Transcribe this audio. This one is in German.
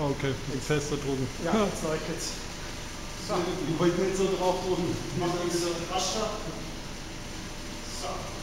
Okay, Exzess da drüben. Ja, das zeigt jetzt. So, ich wollte nicht so drauf drüben. Machen wir ein bisschen rascher. So.